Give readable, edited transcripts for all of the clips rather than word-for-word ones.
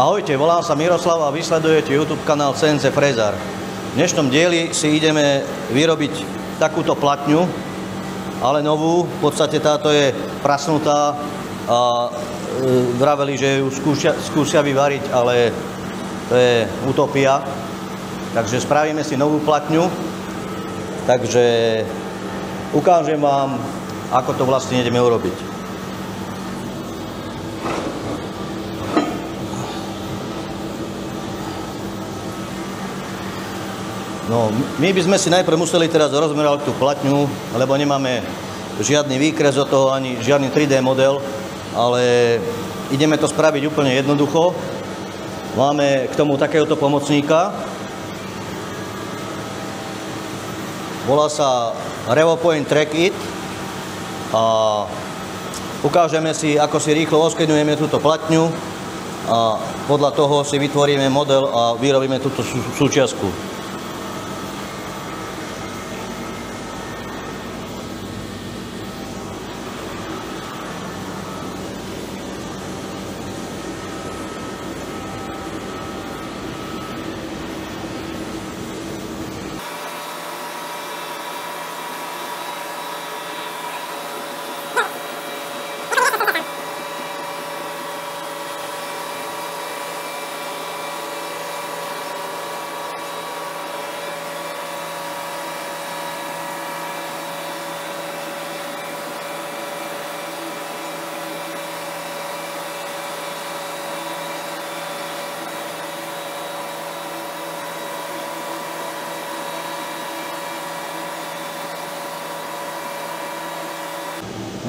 Ahojte, volám sa Miroslav a vysledujete YouTube kanál CncFrezar. V dnešnom dieli si ideme vyrobiť takúto platňu, ale novú, v podstate táto je prasnutá a vraveli, že ju skúsia vyvariť, ale to je utopia. Takže spravíme si novú platňu, takže ukážem vám, ako to vlastne ideme urobiť. No, my by sme si najprv museli teraz rozmerať tú platňu, lebo nemáme žiadny výkres od toho, ani žiadny 3D model, ale ideme to spraviť úplne jednoducho. Máme k tomu takéhoto pomocníka. Volá sa Revopoint Track a ukážeme si, ako si rýchlo oskenujeme túto platňu a podľa toho si vytvoríme model a vyrobíme túto súčiastku.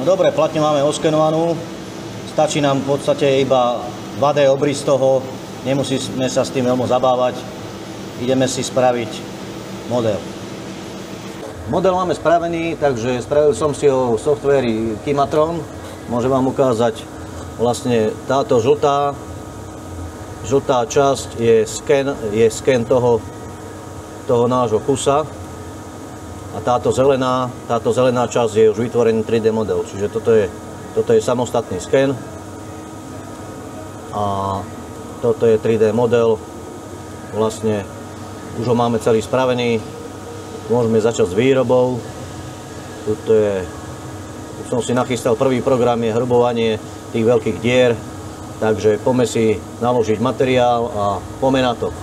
No dobre, platňu máme oskenovanú, stačí nám v podstate iba 2D obrys toho, nemusíme sa s tým veľmi zabávať, ideme si spraviť model. Model máme spravený, takže spravil som si ho v softvéri Cimatron, môžem vám ukázať, vlastne táto žltá časť je sken toho nášho kusa. A táto zelená časť je už vytvorený 3D model, čiže toto je samostatný sken a toto je 3D model, vlastne už ho máme celý spravený, môžeme začať s výrobou. Tu som si nachystal prvý program, je hrubovanie tých veľkých dier, takže poďme si naložiť materiál a poďme na to.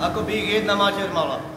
ako by ich jedna mater mala.